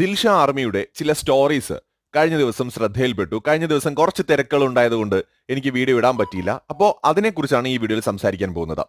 ദിൽഷ ആർമിയുടെ ചില സ്റ്റോറീസ് കഴിഞ്ഞ ദിവസം ശ്രദ്ധയിൽപ്പെട്ടു. കഴിഞ്ഞ ദിവസം കുറച്ച് തിരക്കുകൾ ഉണ്ടായതുകൊണ്ട് എനിക്ക് വീഡിയോ ഇടാൻ പറ്റിയില്ല. അപ്പോൾ അതിനെക്കുറിച്ചാണ് ഈ വീഡിയോയിൽ സംസാരിക്കാൻ പോകുന്നത്.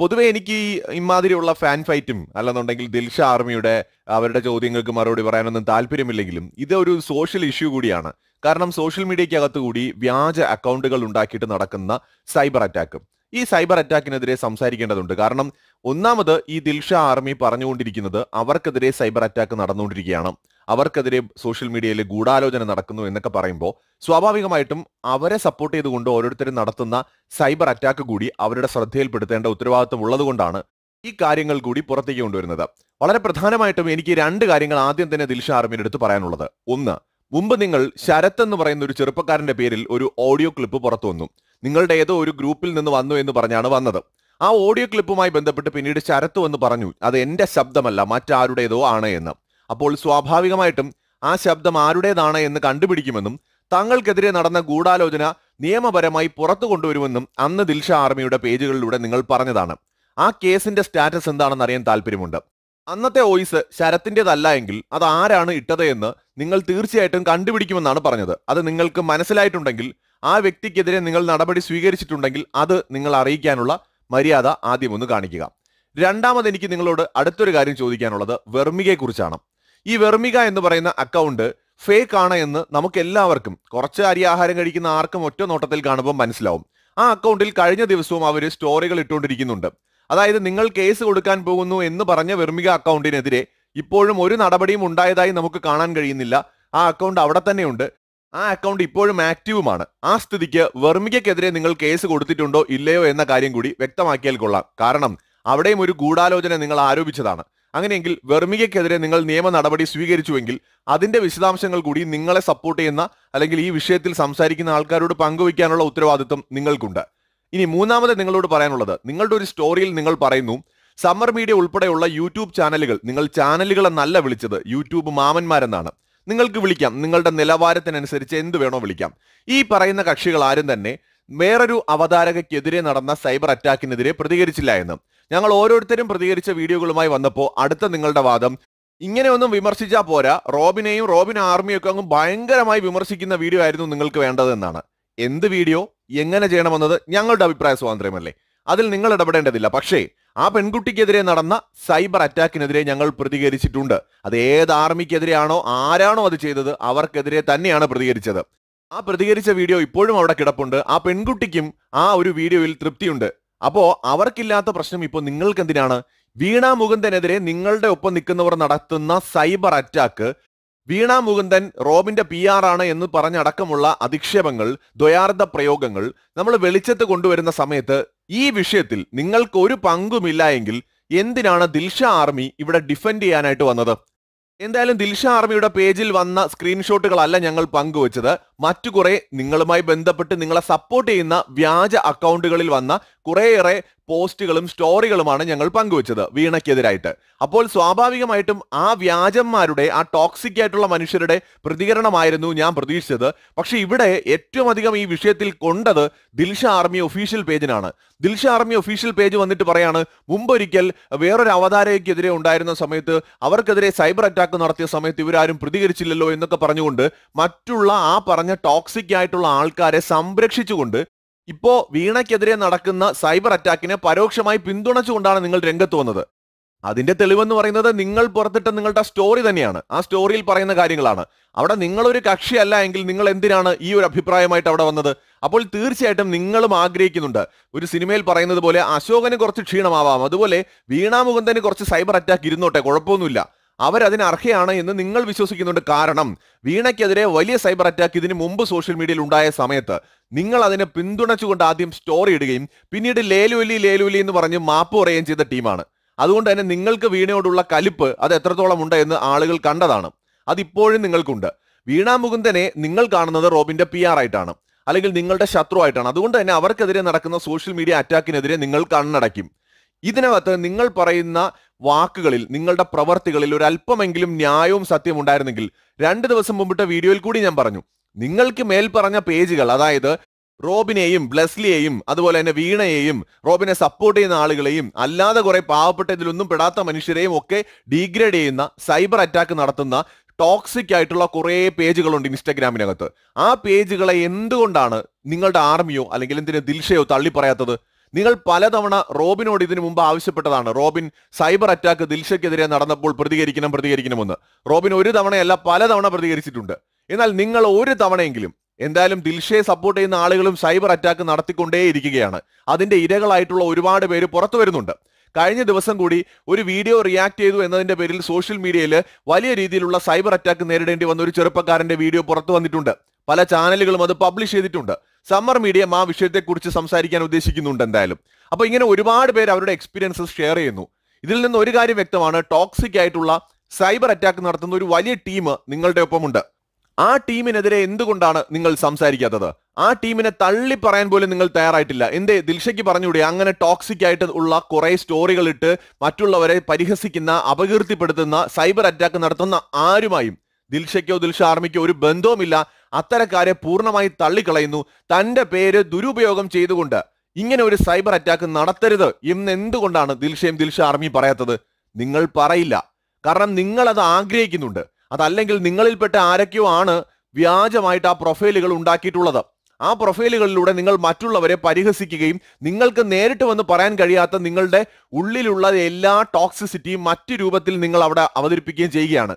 പൊതുവെ എനിക്ക് ഇമാതിരിയുള്ള ഫാൻ ഫൈറ്റും അല്ലെന്നുണ്ടെങ്കിൽ ദിൽഷ ആർമിയുടെ അവരുടെ ചോദ്യങ്ങൾക്ക് മറുപടി പറയാനൊന്നും താല്പര്യമില്ലെങ്കിലും ഇതൊരു സോഷ്യൽ ഇഷ്യൂ കൂടിയാണ്. കാരണം സോഷ്യൽ മീഡിയയ്ക്കകത്ത് കൂടി വ്യാജ അക്കൗണ്ടുകൾ ഉണ്ടാക്കിയിട്ട് നടക്കുന്ന സൈബർ അറ്റാക്ക്, ഈ സൈബർ അറ്റാക്കിനെതിരെ സംസാരിക്കേണ്ടതുണ്ട്. കാരണം ഒന്നാമത് ഈ ദിൽഷ ആർമി പറഞ്ഞുകൊണ്ടിരിക്കുന്നത് അവർക്കെതിരെ സൈബർ അറ്റാക്ക് നടന്നുകൊണ്ടിരിക്കുകയാണ്, അവർക്കെതിരെ സോഷ്യൽ മീഡിയയിൽ ഗൂഢാലോചന നടക്കുന്നു എന്നൊക്കെ പറയുമ്പോൾ സ്വാഭാവികമായിട്ടും അവരെ സപ്പോർട്ട് ചെയ്തുകൊണ്ട് ഓരോരുത്തരും നടത്തുന്ന സൈബർ അറ്റാക്ക് കൂടി അവരുടെ ശ്രദ്ധയിൽപ്പെടുത്തേണ്ട ഉത്തരവാദിത്വം ഉള്ളതുകൊണ്ടാണ് ഈ കാര്യങ്ങൾ കൂടി പുറത്തേക്ക് കൊണ്ടുവരുന്നത്. വളരെ പ്രധാനമായിട്ടും എനിക്ക് രണ്ട് കാര്യങ്ങൾ ആദ്യം തന്നെ ദിൽഷ ആർമിയുടെ അടുത്ത് പറയാനുള്ളത്. ഒന്ന്, മുമ്പ് നിങ്ങൾ ശരത് എന്ന് പറയുന്ന ഒരു ചെറുപ്പക്കാരന്റെ പേരിൽ ഒരു ഓഡിയോ ക്ലിപ്പ് പുറത്തു വന്നു. നിങ്ങളുടെ ഏതോ ഒരു ഗ്രൂപ്പിൽ നിന്ന് വന്നു എന്ന് പറഞ്ഞാണ് വന്നത്. ആ ഓഡിയോ ക്ലിപ്പുമായി ബന്ധപ്പെട്ട് പിന്നീട് ശരത്ത് എന്ന് പറഞ്ഞു അത് എൻ്റെ ശബ്ദമല്ല മറ്റാരുടേതോ ആണ് എന്ന്. അപ്പോൾ സ്വാഭാവികമായിട്ടും ആ ശബ്ദം ആരുടേതാണ് എന്ന് കണ്ടുപിടിക്കുമെന്നും തങ്ങൾക്കെതിരെ നടന്ന ഗൂഢാലോചന നിയമപരമായി പുറത്തു കൊണ്ടുവരുമെന്നും അന്ന് ദിൽഷ ആർമിയുടെ പേജുകളിലൂടെ നിങ്ങൾ പറഞ്ഞതാണ്. ആ കേസിന്റെ സ്റ്റാറ്റസ് എന്താണെന്ന് അറിയാൻ താല്പര്യമുണ്ട്. അന്നത്തെ വോയിസ് ശരത്തിൻ്റെതല്ല എങ്കിൽ അത് ആരാണ് ഇട്ടത് എന്ന് നിങ്ങൾ തീർച്ചയായിട്ടും കണ്ടുപിടിക്കുമെന്നാണ് പറഞ്ഞത്. അത് നിങ്ങൾക്ക് മനസ്സിലായിട്ടുണ്ടെങ്കിൽ, ആ വ്യക്തിക്കെതിരെ നിങ്ങൾ നടപടി സ്വീകരിച്ചിട്ടുണ്ടെങ്കിൽ അത് നിങ്ങൾ അറിയിക്കാനുള്ള മര്യാദ ആദ്യം ഒന്ന് കാണിക്കുക. രണ്ടാമത് എനിക്ക് നിങ്ങളോട് അടുത്തൊരു കാര്യം ചോദിക്കാനുള്ളത് വെർമികയെക്കുറിച്ചാണ്. ഈ വെർമിക എന്ന് പറയുന്ന അക്കൗണ്ട് ഫേക്ക് ആണ് എന്ന് നമുക്ക് എല്ലാവർക്കും, കുറച്ച് അരി ആഹാരം കഴിക്കുന്ന ആർക്കും ഒറ്റ നോട്ടത്തിൽ കാണുമ്പോൾ മനസ്സിലാവും. ആ അക്കൗണ്ടിൽ കഴിഞ്ഞ ദിവസവും അവർ സ്റ്റോറികൾ ഇട്ടുകൊണ്ടിരിക്കുന്നുണ്ട്. അതായത് നിങ്ങൾ കേസ് കൊടുക്കാൻ പോകുന്നു എന്ന് പറഞ്ഞ വെർമിക അക്കൗണ്ടിനെതിരെ ഇപ്പോഴും ഒരു നടപടിയും ഉണ്ടായതായി നമുക്ക് കാണാൻ കഴിയുന്നില്ല. ആ അക്കൗണ്ട് അവിടെ തന്നെയുണ്ട്, ആ അക്കൗണ്ട് ഇപ്പോഴും ആക്റ്റീവുമാണ്. ആ സ്ഥിതിക്ക് വെർമികയ്ക്കെതിരെ നിങ്ങൾ കേസ് കൊടുത്തിട്ടുണ്ടോ ഇല്ലയോ എന്ന കാര്യം കൂടി വ്യക്തമാക്കിയാൽ കൊള്ളാം. കാരണം അവിടെയും ഒരു ഗൂഢാലോചന നിങ്ങൾ ആരോപിച്ചതാണ്. അങ്ങനെയെങ്കിൽ വെർമികയ്ക്കെതിരെ നിങ്ങൾ നിയമ നടപടി സ്വീകരിച്ചുവെങ്കിൽ അതിൻ്റെ വിശദാംശങ്ങൾ കൂടി നിങ്ങളെ സപ്പോർട്ട് ചെയ്യുന്ന അല്ലെങ്കിൽ ഈ വിഷയത്തിൽ സംസാരിക്കുന്ന ആൾക്കാരോട് പങ്കുവയ്ക്കാനുള്ള ഉത്തരവാദിത്വം നിങ്ങൾക്കുണ്ട്. ഇനി മൂന്നാമത് നിങ്ങളോട് പറയാനുള്ളത്, നിങ്ങളുടെ ഒരു സ്റ്റോറിയിൽ നിങ്ങൾ പറയുന്നു സമ്മർ മീഡിയ ഉൾപ്പെടെയുള്ള യൂട്യൂബ് ചാനലുകൾ, നിങ്ങൾ ചാനലുകളെന്നല്ല വിളിച്ചത്, യൂട്യൂബ് മാമന്മാരെന്നാണ്. നിങ്ങൾക്ക് വിളിക്കാം, നിങ്ങളുടെ നിലവാരത്തിനനുസരിച്ച് എന്ത് വേണോ വിളിക്കാം. ഈ പറയുന്ന കക്ഷികൾ ആരും തന്നെ വേറൊരു അവതാരകയ്ക്കെതിരെ നടന്ന സൈബർ അറ്റാക്കിനെതിരെ പ്രതികരിച്ചില്ല എന്ന്. ഞങ്ങൾ ഓരോരുത്തരും പ്രതികരിച്ച വീഡിയോകളുമായി വന്നപ്പോൾ അടുത്ത നിങ്ങളുടെ വാദം ഇങ്ങനെയൊന്നും വിമർശിച്ചാൽ പോരാ, റോബിനെയും റോബിൻ ആർമിയൊക്കെ അങ്ങ് ഭയങ്കരമായി വിമർശിക്കുന്ന വീഡിയോ ആയിരുന്നു നിങ്ങൾക്ക് വേണ്ടതെന്നാണ്. എന്ത് വീഡിയോ എങ്ങനെ ചെയ്യണമെന്നത് ഞങ്ങളുടെ അഭിപ്രായ സ്വാതന്ത്ര്യമല്ലേ, അതിൽ നിങ്ങൾ ഇടപെടേണ്ടതില്ല. പക്ഷേ ആ പെൺകുട്ടിക്കെതിരെ നടന്ന സൈബർ അറ്റാക്കിനെതിരെ ഞങ്ങൾ പ്രതികരിച്ചിട്ടുണ്ട്. അത് ഏത് ആർമിക്കെതിരെയാണോ ആരാണോ അത് ചെയ്തത് അവർക്കെതിരെ തന്നെയാണ് പ്രതികരിച്ചത്. ആ പ്രതികരിച്ച വീഡിയോ ഇപ്പോഴും അവിടെ കിടപ്പുണ്ട്. ആ പെൺകുട്ടിക്കും ആ ഒരു വീഡിയോയിൽ തൃപ്തിയുണ്ട്. അപ്പോൾ അവർക്കില്ലാത്ത പ്രശ്നം ഇപ്പോൾ നിങ്ങൾക്ക് എന്തിനാണ്? വീണാ മുകുന്ദനെതിരെ നിങ്ങളുടെ ഒപ്പം നിൽക്കുന്നവർ നടത്തുന്ന സൈബർ അറ്റാക്ക്, വീണാ മുകുന്ദൻ റോബിന്റെ PR ആണ് എന്ന് പറഞ്ഞടക്കമുള്ള അധിക്ഷേപങ്ങൾ, ദ്വയാർത്ഥ പ്രയോഗങ്ങൾ നമ്മൾ വെളിച്ചത്ത് കൊണ്ടുവരുന്ന സമയത്ത് ഈ വിഷയത്തിൽ നിങ്ങൾക്ക് ഒരു പങ്കുമില്ല എങ്കിൽ എന്തിനാണ് ദിൽഷ ആർമി ഇവിടെ ഡിഫെൻഡ് ചെയ്യാനായിട്ട് വന്നത്? എന്തായാലും ദിൽഷ ആർമിയുടെ പേജിൽ വന്ന സ്ക്രീൻഷോട്ടുകളല്ല ഞങ്ങൾ പങ്കുവച്ചത്. മറ്റു കുറെ നിങ്ങളുമായി ബന്ധപ്പെട്ട് നിങ്ങളെ സപ്പോർട്ട് ചെയ്യുന്ന വ്യാജ അക്കൗണ്ടുകളിൽ വന്ന കുറേയേറെ പോസ്റ്റുകളും സ്റ്റോറികളുമാണ് ഞങ്ങൾ പങ്കുവച്ചത് വീണയ്ക്കെതിരായിട്ട്. അപ്പോൾ സ്വാഭാവികമായിട്ടും ആ വ്യാജന്മാരുടെ, ആ ടോക്സിക് ആയിട്ടുള്ള മനുഷ്യരുടെ പ്രതികരണമായിരുന്നു ഞാൻ പ്രതീക്ഷിച്ചത്. പക്ഷേ ഇവിടെ ഏറ്റവും അധികം ഈ വിഷയത്തിൽ കൊണ്ടത് ദിൽഷ ആർമി ഒഫീഷ്യൽ പേജിനാണ്. ദിൽഷ ആർമി ഒഫീഷ്യൽ പേജ് വന്നിട്ട് പറയാണ് മുമ്പൊരിക്കൽ വേറൊരു അവതാരകയ്ക്കെതിരെ ഉണ്ടായിരുന്ന സമയത്ത്, അവർക്കെതിരെ സൈബർ അറ്റാക്ക് നടത്തിയ സമയത്ത് ഇവരാരും പ്രതികരിച്ചില്ലല്ലോ എന്നൊക്കെ പറഞ്ഞുകൊണ്ട് മറ്റുള്ള ആ പറഞ്ഞ ടോക്സിക് ആയിട്ടുള്ള ആൾക്കാരെ സംരക്ഷിച്ചുകൊണ്ട് ഇപ്പോൾ വീണയ്ക്കെതിരെ നടക്കുന്ന സൈബർ അറ്റാക്കിനെ പരോക്ഷമായി പിന്തുണച്ചുകൊണ്ടാണ് നിങ്ങൾ രംഗത്ത് വന്നത്. അതിന്റെ തെളിവെന്ന് പറയുന്നത് നിങ്ങൾ പുറത്തിട്ട നിങ്ങളുടെ സ്റ്റോറി തന്നെയാണ്. ആ സ്റ്റോറിയിൽ പറയുന്ന കാര്യങ്ങളാണ്. അവിടെ നിങ്ങളൊരു കക്ഷിയല്ല എങ്കിൽ നിങ്ങൾ എന്തിനാണ് ഈ ഒരു അഭിപ്രായമായിട്ട് അവിടെ വന്നത്? അപ്പോൾ തീർച്ചയായിട്ടും നിങ്ങളും ആഗ്രഹിക്കുന്നുണ്ട്, ഒരു സിനിമയിൽ പറയുന്നത് പോലെ അശോകന് കുറച്ച് ക്ഷീണമാവാം, അതുപോലെ വീണാ മുകുന്ദന് കുറച്ച് സൈബർ അറ്റാക്ക് ഇരുന്നോട്ടെ, കുഴപ്പമൊന്നുമില്ല, അവരതിന് അർഹയാണ് എന്ന് നിങ്ങൾ വിശ്വസിക്കുന്നുണ്ട്. കാരണം വീണയ്ക്കെതിരെ വലിയ സൈബർ അറ്റാക്ക് ഇതിന് മുമ്പ് സോഷ്യൽ മീഡിയയിൽ ഉണ്ടായ സമയത്ത് നിങ്ങൾ അതിനെ പിന്തുണച്ചുകൊണ്ട് ആദ്യം സ്റ്റോറി ഇടുകയും പിന്നീട് ലേലുലി ലേലുലി എന്ന് പറഞ്ഞ് മാപ്പ് പറയുകയും ചെയ്ത ടീമാണ്. അതുകൊണ്ട് തന്നെ നിങ്ങൾക്ക് വീണയോടുള്ള കലിപ്പ് അത് എത്രത്തോളം ഉണ്ട് എന്ന് ആളുകൾ കണ്ടതാണ്. അതിപ്പോഴും നിങ്ങൾക്കുണ്ട്. വീണാ മുകുന്ദനെ നിങ്ങൾ കാണുന്നത് റോബിന്റെ PR ആയിട്ടാണ്, അല്ലെങ്കിൽ നിങ്ങളുടെ ശത്രുവായിട്ടാണ്. അതുകൊണ്ട് തന്നെ അവർക്കെതിരെ നടക്കുന്ന സോഷ്യൽ മീഡിയ അറ്റാക്കിനെതിരെ നിങ്ങൾ കണ്ണടയ്ക്കും. ഇതിനകത്ത് നിങ്ങൾ പറയുന്ന വാക്കുകളിൽ, നിങ്ങളുടെ പ്രവർത്തികളിൽ ഒരു അല്പമെങ്കിലും ന്യായവും സത്യവും ഉണ്ടായിരുന്നെങ്കിൽ, 2 ദിവസം മുമ്പിട്ട വീഡിയോയിൽ കൂടി ഞാൻ പറഞ്ഞു, നിങ്ങൾക്ക് മേൽ പറഞ്ഞ പേജുകൾ, അതായത് റോബിനെയും ബ്ലെസ്ലിയെയും അതുപോലെ തന്നെ വീണയെയും റോബിനെ സപ്പോർട്ട് ചെയ്യുന്ന ആളുകളെയും അല്ലാതെ കുറെ പാവപ്പെട്ട ഇതിലൊന്നും പെടാത്ത മനുഷ്യരെയും ഒക്കെ ഡീഗ്രേഡ് ചെയ്യുന്ന, സൈബർ അറ്റാക്ക് നടത്തുന്ന ടോക്സിക് ആയിട്ടുള്ള കുറേ പേജുകളുണ്ട് ഇൻസ്റ്റാഗ്രാമിനകത്ത്. ആ പേജുകളെ എന്തുകൊണ്ടാണ് നിങ്ങളുടെ ആർമിയോ അല്ലെങ്കിൽ എന്തിന് ദിൽഷയോ തള്ളി പറയാത്തത്? നിങ്ങൾ പലതവണ റോബിനോട് ഇതിനു മുമ്പ് ആവശ്യപ്പെട്ടതാണ്. റോബിൻ സൈബർ അറ്റാക്ക് ദിൽഷയ്ക്കെതിരെ നടന്നപ്പോൾ പ്രതികരിക്കണമെന്ന് റോബിൻ ഒരു തവണയല്ല പലതവണ പ്രതികരിച്ചിട്ടുണ്ട്. എന്നാൽ നിങ്ങൾ ഒരു തവണയെങ്കിലും എന്തായാലും ദിൽഷയെ സപ്പോർട്ട് ചെയ്യുന്ന ആളുകളും സൈബർ അറ്റാക്ക് നടത്തിക്കൊണ്ടേയിരിക്കുകയാണ്. അതിന്റെ ഇരകളായിട്ടുള്ള ഒരുപാട് പേര് പുറത്തു വരുന്നുണ്ട്. കഴിഞ്ഞ ദിവസം കൂടി ഒരു വീഡിയോ റിയാക്ട് ചെയ്തു എന്നതിന്റെ പേരിൽ സോഷ്യൽ മീഡിയയിൽ വലിയ രീതിയിലുള്ള സൈബർ അറ്റാക്ക് നേരിടേണ്ടി വന്ന ഒരു ചെറുപ്പക്കാരന്റെ വീഡിയോ പുറത്തു വന്നിട്ടുണ്ട്. പല ചാനലുകളും അത് പബ്ലിഷ് ചെയ്തിട്ടുണ്ട്. സമ്മർ മീഡിയ ആ വിഷയത്തെക്കുറിച്ച് സംസാരിക്കാൻ ഉദ്ദേശിക്കുന്നുണ്ട്. എന്തായാലും അപ്പോൾ ഇങ്ങനെ ഒരുപാട് പേര് അവരുടെ എക്സ്പീരിയൻസസ് ഷെയർ ചെയ്യുന്നു. ഇതിൽ നിന്ന് ഒരു കാര്യം വ്യക്തമാണ്, ടോക്സിക് ആയിട്ടുള്ള സൈബർ അറ്റാക്ക് നടത്തുന്ന ഒരു വലിയ ടീം നിങ്ങളുടെ ഒപ്പമുണ്ട്. ആ ടീമിനെതിരെ എന്തുകൊണ്ടാണ് നിങ്ങൾ സംസാരിക്കാത്തത്? ആ ടീമിനെ തള്ളി പറയാൻ പോലും നിങ്ങൾ തയ്യാറായിട്ടില്ല. എന്തേ ദിൽഷയ്ക്ക് പറഞ്ഞുകൂടെ അങ്ങനെ ടോക്സിക് ആയിട്ട് ഉള്ള കുറേ സ്റ്റോറികൾ ഇട്ട് മറ്റുള്ളവരെ പരിഹസിക്കുന്ന, അപകീർത്തിപ്പെടുത്തുന്ന, സൈബർ അറ്റാക്ക് നടത്തുന്ന ആരുമായും ദിൽഷയ്ക്കോ ദിൽഷ ആർമിക്കോ ഒരു ബന്ധവുമില്ല. അത്തരക്കാരെ പൂർണ്ണമായി തള്ളിക്കളയുന്നു. തൻ്റെ പേര് ദുരുപയോഗം ചെയ്തുകൊണ്ട് ഇങ്ങനെ ഒരു സൈബർ അറ്റാക്ക് നടത്തരുത് എന്ന് എന്തുകൊണ്ടാണ് ദിൽഷയും ദിൽഷ ആർമി പറയാത്തത്? നിങ്ങൾ പറയില്ല, കാരണം നിങ്ങളത് ആഗ്രഹിക്കുന്നുണ്ട്. അതല്ലെങ്കിൽ നിങ്ങളിൽപ്പെട്ട ആരൊക്കെയോ ആണ് വ്യാജമായിട്ട് ആ പ്രൊഫൈലുകൾ ഉണ്ടാക്കിയിട്ടുള്ളത്. ആ പ്രൊഫൈലുകളിലൂടെ നിങ്ങൾ മറ്റുള്ളവരെ പരിഹസിക്കുകയും നിങ്ങൾക്ക് നേരിട്ട് വന്ന് പറയാൻ കഴിയാത്ത നിങ്ങളുടെ ഉള്ളിലുള്ള എല്ലാ ടോക്സിസിറ്റിയും മറ്റു രൂപത്തിൽ നിങ്ങൾ അവിടെ അവതരിപ്പിക്കുകയും ചെയ്യുകയാണ്.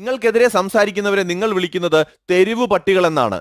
നിങ്ങൾക്കെതിരെ സംസാരിക്കുന്നവരെ നിങ്ങൾ വിളിക്കുന്നത് തെരുവ് പട്ടികളെന്നാണ്,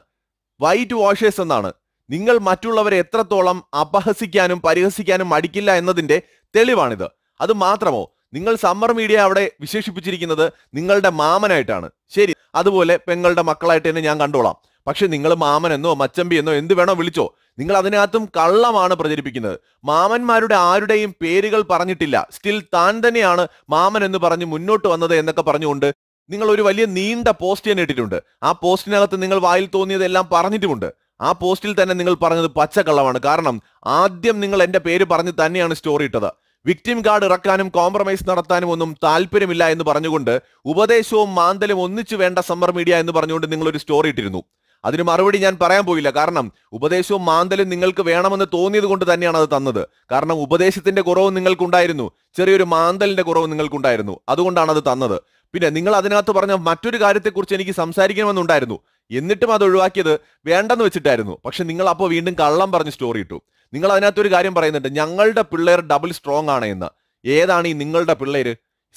വൈറ്റ് വാഷേഴ്സ് എന്നാണ്. നിങ്ങൾ മറ്റുള്ളവരെ എത്രത്തോളം അപഹസിക്കാനും പരിഹസിക്കാനും മടിക്കില്ല എന്നതിൻ്റെ തെളിവാണിത്. അത് മാത്രമോ, നിങ്ങൾ സമ്മർ മീഡിയ അവിടെ വിശേഷിപ്പിച്ചിരിക്കുന്നത് നിങ്ങളുടെ മാമനായിട്ടാണ്. ശരി, അതുപോലെ പെങ്ങളുടെ മക്കളായിട്ട് തന്നെ ഞാൻ കണ്ടോളാം. പക്ഷെ നിങ്ങൾ മാമനെന്നോ മച്ചമ്പിയെന്നോ എന്ത് വേണോ വിളിച്ചോ, നിങ്ങൾ അതിനകത്തും കള്ളമാണ് പ്രചരിപ്പിക്കുന്നത്. മാമന്മാരുടെ ആരുടെയും പേരുകൾ പറഞ്ഞിട്ടില്ല. സ്റ്റിൽ താൻ തന്നെയാണ് മാമൻ എന്ന് പറഞ്ഞ് മുന്നോട്ട് വന്നത് എന്നൊക്കെ പറഞ്ഞുകൊണ്ട് നിങ്ങൾ ഒരു വലിയ നീണ്ട പോസ്റ്റ് തന്നെ ഇട്ടിട്ടുണ്ട്. ആ പോസ്റ്റിനകത്ത് നിങ്ങൾ വായിൽ തോന്നിയതെല്ലാം പറഞ്ഞിട്ടുമുണ്ട്. ആ പോസ്റ്റിൽ തന്നെ നിങ്ങൾ പറഞ്ഞത് പച്ചക്കള്ളമാണ്. കാരണം ആദ്യം നിങ്ങൾ എൻ്റെ പേര് പറഞ്ഞ് തന്നെയാണ് സ്റ്റോറി ഇട്ടത്. വിക്ടിം കാർഡ് ഇറക്കാനും കോംപ്രമൈസ് നടത്താനും ഒന്നും താല്പര്യമില്ല എന്ന് പറഞ്ഞുകൊണ്ട് ഉപദേശവും മാന്തലും ഒന്നിച്ചു വേണ്ട സമ്മർ മീഡിയ എന്ന് പറഞ്ഞുകൊണ്ട് നിങ്ങളൊരു സ്റ്റോറി ഇട്ടിരുന്നു. അതിന് മറുപടി ഞാൻ പറയാൻ പോയില്ല. കാരണം ഉപദേശവും മാന്തലും നിങ്ങൾക്ക് വേണമെന്ന് തോന്നിയത് കൊണ്ട് തന്നെയാണ് അത് തന്നത്. കാരണം ഉപദേശത്തിന്റെ കുറവ് നിങ്ങൾക്കുണ്ടായിരുന്നു, ചെറിയൊരു മാന്തലിന്റെ കുറവ് നിങ്ങൾക്കുണ്ടായിരുന്നു. അതുകൊണ്ടാണ് അത് തന്നത്. പിന്നെ നിങ്ങൾ അതിനകത്ത് പറഞ്ഞ മറ്റൊരു കാര്യത്തെക്കുറിച്ച് എനിക്ക് സംസാരിക്കണമെന്നുണ്ടായിരുന്നു. എന്നിട്ടും അത് ഒഴിവാക്കിയത് വേണ്ടെന്ന് വെച്ചിട്ടായിരുന്നു. പക്ഷെ നിങ്ങൾ അപ്പോൾ വീണ്ടും കള്ളം പറഞ്ഞ് സ്റ്റോറി ഇട്ടു. നിങ്ങൾ അതിനകത്തൊരു കാര്യം പറയുന്നുണ്ട്, ഞങ്ങളുടെ പിള്ളേർ ഡബിൾ സ്ട്രോങ് ആണ് എന്ന്. ഏതാണ് ഈ നിങ്ങളുടെ പിള്ളേർ?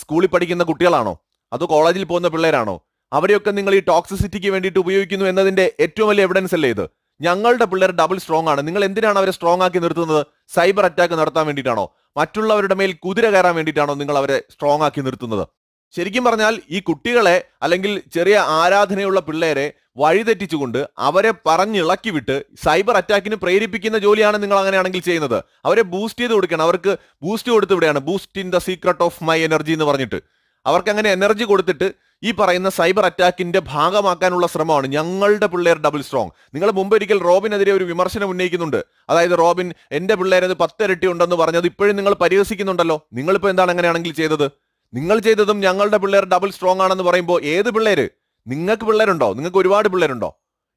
സ്കൂളിൽ പഠിക്കുന്ന കുട്ടികളാണോ അതോ കോളേജിൽ പോകുന്ന പിള്ളേരാണോ? അവരെയൊക്കെ നിങ്ങൾ ഈ ടോക്സിസിറ്റിക്ക് വേണ്ടിയിട്ട് ഉപയോഗിക്കുന്നു എന്നതിൻ്റെ ഏറ്റവും വലിയ എവിഡൻസ് അല്ലേ ഇത്? ഞങ്ങളുടെ പിള്ളേർ ഡബിൾ സ്ട്രോങ് ആണ്. നിങ്ങൾ എന്തിനാണ് അവരെ സ്ട്രോങ് ആക്കി നിർത്തുന്നത്? സൈബർ അറ്റാക്ക് നടത്താൻ വേണ്ടിയിട്ടാണോ? മറ്റുള്ളവരുടെ മേൽ കുതിര കയറാൻ വേണ്ടിയിട്ടാണോ നിങ്ങൾ അവരെ സ്ട്രോങ് ആക്കി നിർത്തുന്നത്? ശരിക്കും പറഞ്ഞാൽ ഈ കുട്ടികളെ അല്ലെങ്കിൽ ചെറിയ ആരാധനയുള്ള പിള്ളേരെ വഴിതെറ്റിച്ചുകൊണ്ട് അവരെ പറഞ്ഞിളക്കി വിട്ട് സൈബർ അറ്റാക്കിന് പ്രേരിപ്പിക്കുന്ന ജോലിയാണ് നിങ്ങൾ അങ്ങനെയാണെങ്കിൽ ചെയ്യുന്നത്. അവരെ ബൂസ്റ്റ് ചെയ്ത് കൊടുക്കണം. അവർക്ക് ബൂസ്റ്റ് കൊടുത്ത് ഇവിടെയാണ് boost in the secret of my energy എന്ന് പറഞ്ഞിട്ട് അവർക്ക് അങ്ങനെ എനർജി കൊടുത്തിട്ട് ഈ പറയുന്ന സൈബർ അറ്റാക്കിന്റെ ഭാഗമാക്കാനുള്ള ശ്രമമാണ് ഞങ്ങളുടെ പിള്ളേർ ഡബിൾ സ്ട്രോങ്. നിങ്ങൾ മുമ്പൊരിക്കൽ റോബിനെതിരെ ഒരു വിമർശനം ഉന്നയിക്കുന്നുണ്ട്. അതായത് റോബിൻ എൻ്റെ പിള്ളേരത് 10 ഇരട്ടി ഉണ്ടെന്ന് പറഞ്ഞത് ഇപ്പോഴും നിങ്ങൾ പരിഹസിക്കുന്നുണ്ടല്ലോ. നിങ്ങളിപ്പോൾ എന്താണ് അങ്ങനെയാണെങ്കിൽ ചെയ്തത്? നിങ്ങൾ ചെയ്തതും ഞങ്ങളുടെ പിള്ളേർ ഡബിൾ സ്ട്രോങ് ആണെന്ന് പറയുമ്പോൾ ഏത് പിള്ളേർ? നിങ്ങൾക്ക് പിള്ളേരുണ്ടോ? നിങ്ങൾക്ക് ഒരുപാട് പിള്ളേരുണ്ടോ?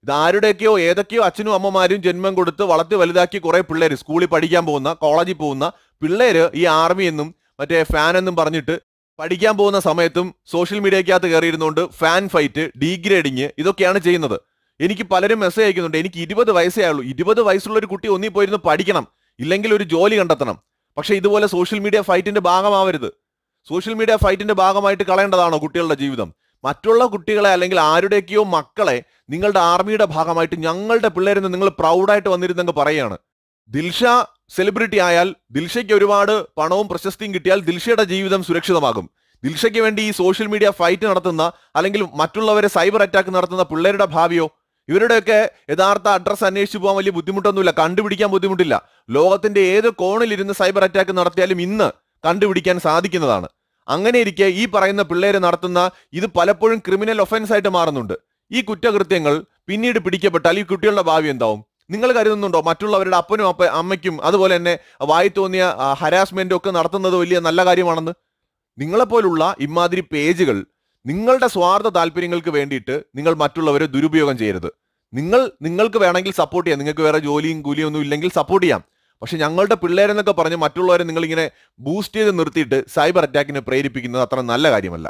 ഇത് ആരുടെയൊക്കെയോ ഏതൊക്കെയോ അച്ഛനും അമ്മമാരും ജന്മം കൊടുത്ത് വളർത്തി വലുതാക്കി കുറേ പിള്ളേർ, സ്കൂളിൽ പഠിക്കാൻ പോകുന്ന, കോളേജിൽ പോകുന്ന പിള്ളേർ ഈ ആർമി എന്നും മറ്റേ ഫാൻ എന്നും പറഞ്ഞിട്ട് പഠിക്കാൻ പോകുന്ന സമയത്തും സോഷ്യൽ മീഡിയക്കകത്ത് കയറിയിരുന്നുകൊണ്ട് ഫാൻ ഫൈറ്റ്, ഡീഗ്രേഡിങ് ഇതൊക്കെയാണ് ചെയ്യുന്നത്. എനിക്ക് പലരും മെസ്സേജ് അയക്കുന്നുണ്ട്, എനിക്ക് 20 വയസ്സേ ആയുള്ളൂ. 20 വയസ്സുള്ള ഒരു കുട്ടി ഒന്നി പോയിരുന്നു പഠിക്കണം, ഇല്ലെങ്കിൽ ഒരു ജോലി കണ്ടെത്തണം. പക്ഷേ ഇതുപോലെ സോഷ്യൽ മീഡിയ ഫൈറ്റിൻ്റെ ഭാഗമാവരുത്. സോഷ്യൽ മീഡിയ ഫൈറ്റിന്റെ ഭാഗമായിട്ട് കളയേണ്ടതാണോ കുട്ടികളുടെ ജീവിതം? മറ്റുള്ള കുട്ടികളെ അല്ലെങ്കിൽ ആരുടെയൊക്കെയോ മക്കളെ നിങ്ങളുടെ ആർമിയുടെ ഭാഗമായിട്ട് ഞങ്ങളുടെ പിള്ളേരെന്ന് നിങ്ങൾ പ്രൗഡായിട്ട് വന്നിരുന്നെങ്കിൽ പറയുകയാണ്. ദിൽഷ സെലിബ്രിറ്റി ആയാൽ, ദിൽഷയ്ക്ക് ഒരുപാട് പണവും പ്രശസ്തിയും കിട്ടിയാൽ ദിൽഷയുടെ ജീവിതം സുരക്ഷിതമാകും. ദിൽഷയ്ക്ക് വേണ്ടി ഈ സോഷ്യൽ മീഡിയ ഫൈറ്റ് നടത്തുന്ന അല്ലെങ്കിൽ മറ്റുള്ളവരെ സൈബർ അറ്റാക്ക് നടത്തുന്ന പിള്ളേരുടെ ഭാവിയോ? ഇവരുടെയൊക്കെ യഥാർത്ഥ അഡ്രസ്സ് അന്വേഷിച്ചു പോകാൻ വലിയ ബുദ്ധിമുട്ടൊന്നുമില്ല, കണ്ടുപിടിക്കാൻ ബുദ്ധിമുട്ടില്ല. ലോകത്തിന്റെ ഏത് കോണിലിരുന്ന് സൈബർ അറ്റാക്ക് നടത്തിയാലും ഇന്ന് കണ്ടുപിടിക്കാൻ സാധിക്കുന്നതാണ്. അങ്ങനെയിരിക്കെ ഈ പറയുന്ന പിള്ളേർ നടത്തുന്ന ഇത് പലപ്പോഴും ക്രിമിനൽ ഒഫൻസ് ആയിട്ട് മാറുന്നുണ്ട്. ഈ കുറ്റകൃത്യങ്ങൾ പിന്നീട് പിടിക്കപ്പെട്ടാൽ ഈ കുട്ടികളുടെ ഭാവി എന്താവും? നിങ്ങൾ കരുതുന്നുണ്ടോ മറ്റുള്ളവരുടെ അപ്പനും അമ്മയ്ക്കും അതുപോലെ തന്നെ വായി തോന്നിയ ഹരാസ്മെന്റും ഒക്കെ നടത്തുന്നത് വലിയ നല്ല കാര്യമാണെന്ന്? നിങ്ങളെപ്പോലുള്ള ഇമാതിരി പേജുകൾ നിങ്ങളുടെ സ്വാർത്ഥ താല്പര്യങ്ങൾക്ക് വേണ്ടിയിട്ട് നിങ്ങൾ മറ്റുള്ളവരെ ദുരുപയോഗം ചെയ്യരുത്. നിങ്ങൾക്ക് വേണമെങ്കിൽ സപ്പോർട്ട് ചെയ്യാം, നിങ്ങൾക്ക് വേറെ ജോലിയും കൂലിയും ഒന്നും ഇല്ലെങ്കിൽ സപ്പോർട്ട് ചെയ്യാം. പക്ഷെ ഞങ്ങളുടെ പിള്ളേരെന്നൊക്കെ പറഞ്ഞ് മറ്റുള്ളവരെ നിങ്ങളിങ്ങനെ ബൂസ്റ്റ് ചെയ്ത് നിർത്തിയിട്ട് സൈബർ അറ്റാക്കിനെ പ്രേരിപ്പിക്കുന്നത് അത്ര നല്ല കാര്യമല്ല.